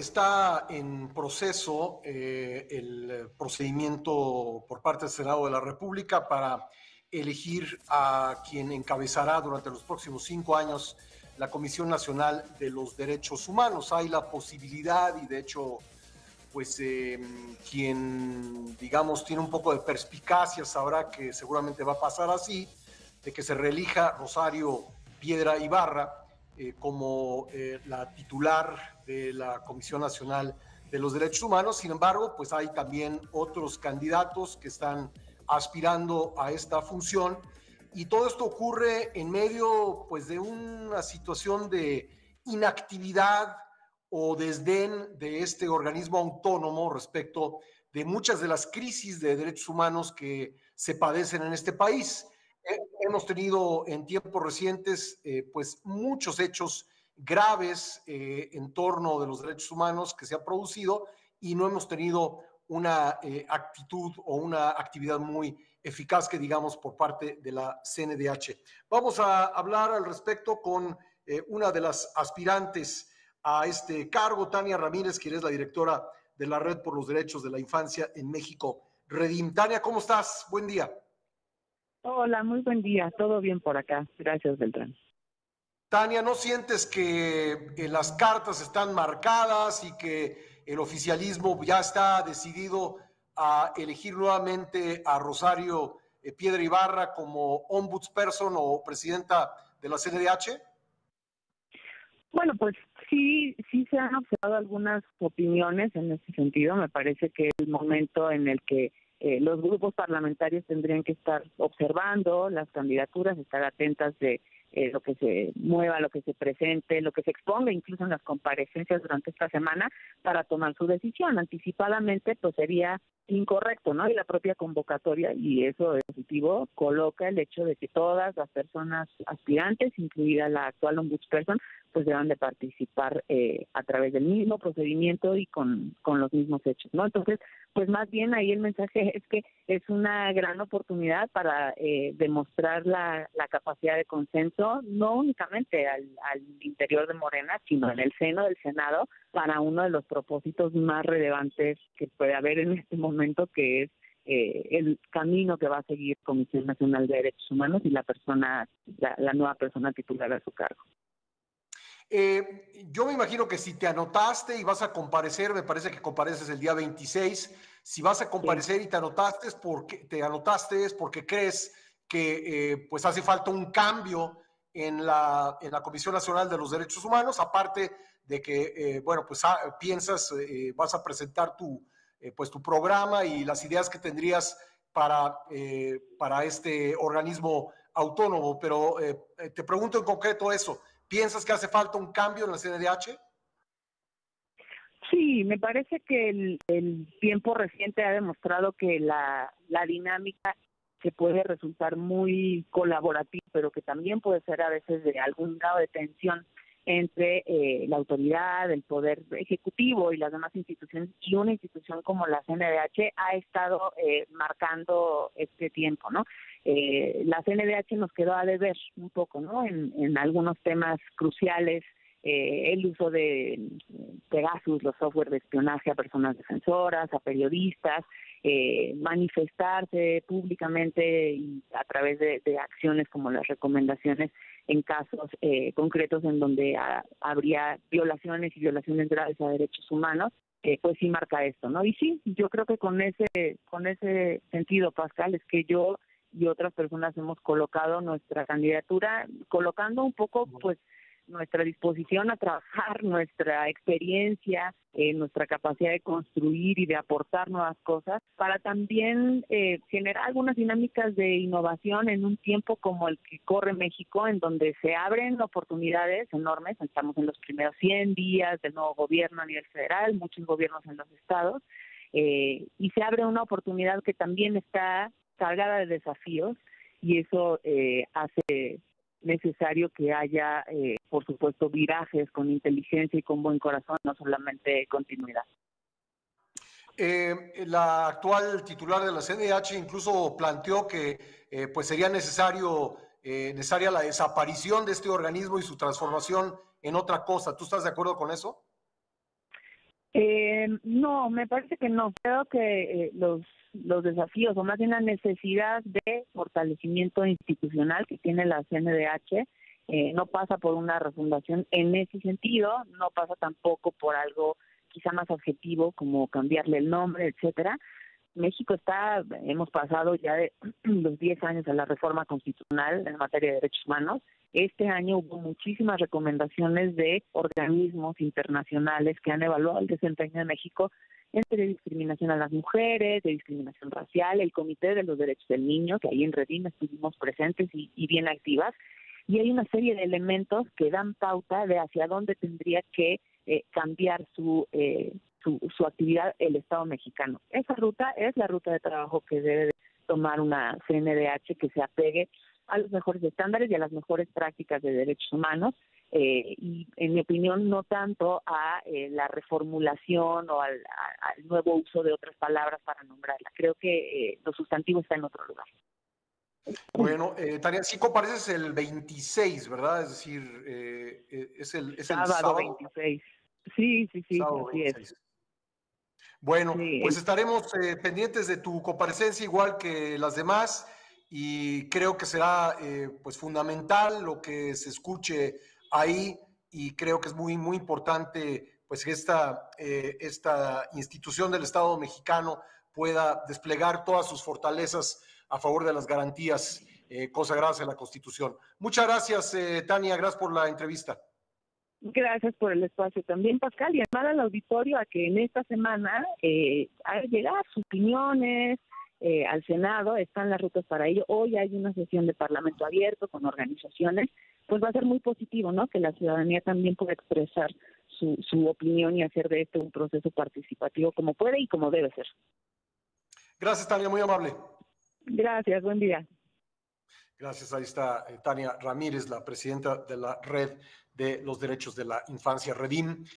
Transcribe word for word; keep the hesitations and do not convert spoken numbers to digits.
está en proceso eh, el procedimiento por parte del Senado de la República para elegir a quien encabezará durante los próximos cinco años la Comisión Nacional de los Derechos Humanos. Hay la posibilidad y de hecho, pues eh, quien digamos tiene un poco de perspicacia sabrá que seguramente va a pasar así, de que se reelija Rosario Piedra Ibarra eh, como eh, la titular de la Comisión Nacional de los Derechos Humanos. Sin embargo, pues hay también otros candidatos que están aspirando a esta función. Y todo esto ocurre en medio, pues, de una situación de inactividad o desdén de este organismo autónomo respecto de muchas de las crisis de derechos humanos que se padecen en este país. Hemos tenido en tiempos recientes, eh, pues, muchos hechos graves eh, en torno de los derechos humanos que se han producido y no hemos tenido una eh, actitud o una actividad muy eficaz que digamos por parte de la C N D H. Vamos a hablar al respecto con eh, una de las aspirantes a este cargo, Tania Ramírez, quien es la directora de la Red por los Derechos de la Infancia en México, Redim. Tania, ¿cómo estás? Buen día. Hola, muy buen día. Todo bien por acá. Gracias, Beltrán. Tania, ¿no sientes que eh, las cartas están marcadas y que el oficialismo ya está decidido a elegir nuevamente a Rosario Piedra Ibarra como ombudsperson o presidenta de la C N D H? Bueno, pues sí, sí se han observado algunas opiniones en ese sentido. Me parece que el momento en el que eh, los grupos parlamentarios tendrían que estar observando las candidaturas, estar atentas de Eh, lo que se mueva, lo que se presente, lo que se exponga incluso en las comparecencias durante esta semana para tomar su decisión. Anticipadamente, pues sería incorrecto, ¿no? Y la propia convocatoria, y eso es positivo, coloca el hecho de que todas las personas aspirantes, incluida la actual ombudsperson, pues deban de participar eh, a través del mismo procedimiento y con, con los mismos hechos, ¿no? Entonces, pues más bien ahí el mensaje es que es una gran oportunidad para eh, demostrar la, la capacidad de consenso, no únicamente al, al interior de Morena, sino en el seno del Senado, para uno de los propósitos más relevantes que puede haber en este momento, que es eh, el camino que va a seguir Comisión Nacional de Derechos Humanos y la persona, la, la nueva persona titular a su cargo. Eh, yo me imagino que si te anotaste y vas a comparecer, me parece que compareces el día veintiséis, si vas a comparecer sí. y te anotaste es porque, te anotaste es porque crees que eh, pues hace falta un cambio en la, en la Comisión Nacional de los Derechos Humanos, aparte de que, eh, bueno, pues ah, piensas, eh, vas a presentar tu, eh, pues, tu programa y las ideas que tendrías para, eh, para este organismo autónomo, pero eh, te pregunto en concreto eso. ¿Piensas que hace falta un cambio en la C N D H? Sí, me parece que el, el tiempo reciente ha demostrado que la, la dinámica que puede resultar muy colaborativa, pero que también puede ser a veces de algún grado de tensión entre eh, la autoridad, el poder ejecutivo y las demás instituciones, y una institución como la C N D H ha estado eh, marcando este tiempo, ¿no? Eh, la C N D H nos quedó a deber un poco, ¿no? En, en algunos temas cruciales, eh, el uso de Pegasus, los software de espionaje a personas defensoras, a periodistas, eh, manifestarse públicamente y a través de, de acciones como las recomendaciones en casos eh, concretos en donde a, habría violaciones y violaciones graves a derechos humanos, eh, pues sí marca esto, ¿no? Y sí, yo creo que con ese, con ese sentido, Pascal, es que yo y otras personas hemos colocado nuestra candidatura, colocando un poco pues nuestra disposición a trabajar, nuestra experiencia, eh, nuestra capacidad de construir y de aportar nuevas cosas, para también eh, generar algunas dinámicas de innovación en un tiempo como el que corre México, en donde se abren oportunidades enormes. Estamos en los primeros cien días del nuevo gobierno a nivel federal, muchos gobiernos en los estados, eh, y se abre una oportunidad que también está cargada de desafíos, y eso eh, hace necesario que haya, eh, por supuesto, virajes con inteligencia y con buen corazón, no solamente continuidad. Eh, la actual titular de la C N D H incluso planteó que eh, pues sería necesario eh, necesaria la desaparición de este organismo y su transformación en otra cosa. ¿Tú estás de acuerdo con eso? Eh, no, me parece que no. Creo que eh, los, los desafíos, o más bien la necesidad de fortalecimiento institucional que tiene la C N D H, eh, no pasa por una refundación en ese sentido, no pasa tampoco por algo quizá más objetivo como cambiarle el nombre, etcétera. México está, hemos pasado ya de los diez años a la reforma constitucional en materia de derechos humanos. Este año hubo muchísimas recomendaciones de organismos internacionales que han evaluado el desempeño de México entre discriminación a las mujeres, de discriminación racial, el Comité de los Derechos del Niño, que ahí en Redim estuvimos presentes y, y bien activas, y hay una serie de elementos que dan pauta de hacia dónde tendría que eh, cambiar su... Eh, Su, su actividad el Estado mexicano. Esa ruta es la ruta de trabajo que debe tomar una C N D H que se apegue a los mejores estándares y a las mejores prácticas de derechos humanos eh, y, en mi opinión, no tanto a eh, la reformulación o al, a, al nuevo uso de otras palabras para nombrarla. Creo que eh, lo sustantivo está en otro lugar. Bueno, eh, Tania, sí compareces el veintiséis, ¿verdad? Es decir, eh, es el, es el sábado. Sábado veintiséis. Sí, sí, sí, sábado así veintiséis. Es. Bueno, sí, pues estaremos eh, pendientes de tu comparecencia igual que las demás y creo que será eh, pues fundamental lo que se escuche ahí y creo que es muy muy importante pues que esta, eh, esta institución del Estado mexicano pueda desplegar todas sus fortalezas a favor de las garantías eh, consagradas en la Constitución. Muchas gracias, eh, Tania, gracias por la entrevista. Gracias por el espacio también, Pascal, y llamar al auditorio a que en esta semana eh, a llegar sus opiniones eh, al Senado, están las rutas para ello. Hoy hay una sesión de Parlamento abierto con organizaciones, pues va a ser muy positivo, ¿no? Que la ciudadanía también pueda expresar su, su opinión y hacer de esto un proceso participativo como puede y como debe ser. Gracias, Tania, muy amable. Gracias, buen día. Gracias, ahí está Tania Ramírez, la presidenta de la Red de los Derechos de la Infancia, Redim.